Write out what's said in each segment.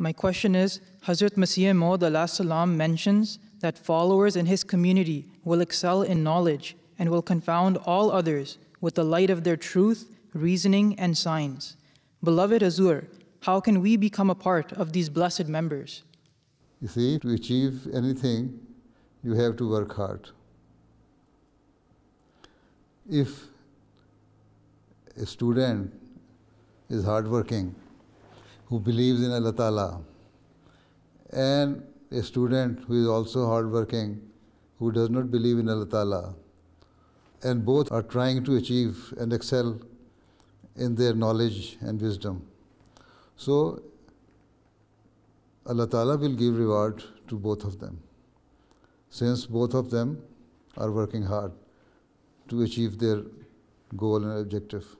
My question is, Hazrat Masih Maud alayhi salam mentions that followers in his community will excel in knowledge and will confound all others with the light of their truth, reasoning, and signs. Beloved Huzoor, how can we become a part of these blessed members? You see, to achieve anything, you have to work hard. If a student is hardworking, who believes in Allah Taala, and a student who is also hardworking, who does not believe in Allah Taala, and both are trying to achieve and excel in their knowledge and wisdom. So Allah Taala will give reward to both of them, since both of them are working hard to achieve their goal and objective,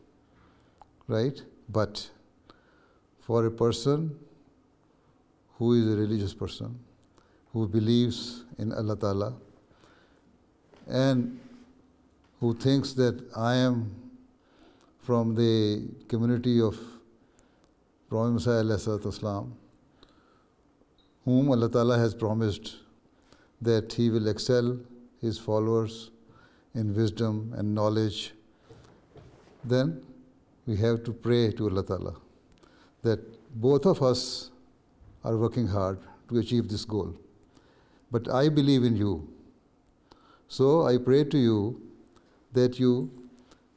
right? But for a person who is a religious person, who believes in Allah Taala, and who thinks that I am from the community of Prophet Islam, whom Allah Taala has promised that He will excel His followers in wisdom and knowledge, then we have to pray to Allah Taala that both of us are working hard to achieve this goal. But I believe in you. So I pray to you that you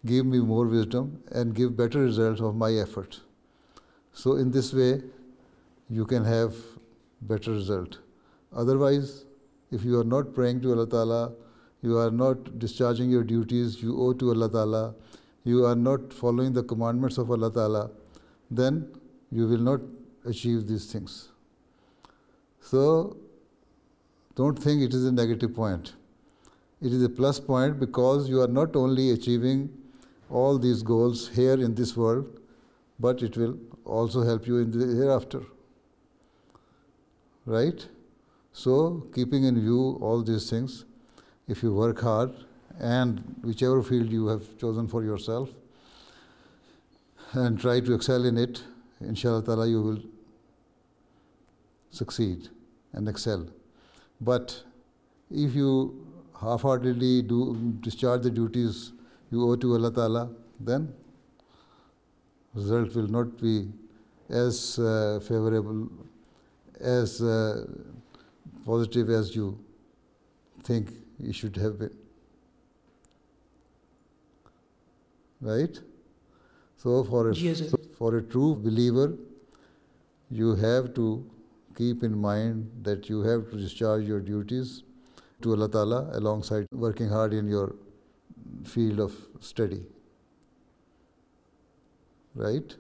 give me more wisdom and give better results of my effort. So in this way, you can have better result. Otherwise, if you are not praying to Allah Taala, you are not discharging your duties you owe to Allah Taala, you are not following the commandments of Allah Taala, then you will not achieve these things. So don't think it is a negative point. It is a plus point, because you are not only achieving all these goals here in this world, but it will also help you in the hereafter, right? So keeping in view all these things, if you work hard, and whichever field you have chosen for yourself, and try to excel in it, Inshallah ta'ala, you will succeed and excel. But if you half-heartedly discharge the duties you owe to Allah Taala, then result will not be as favorable, as positive as you think it should have been, right? So for a true believer, you have to keep in mind that you have to discharge your duties to Allah Taala alongside working hard in your field of study, right?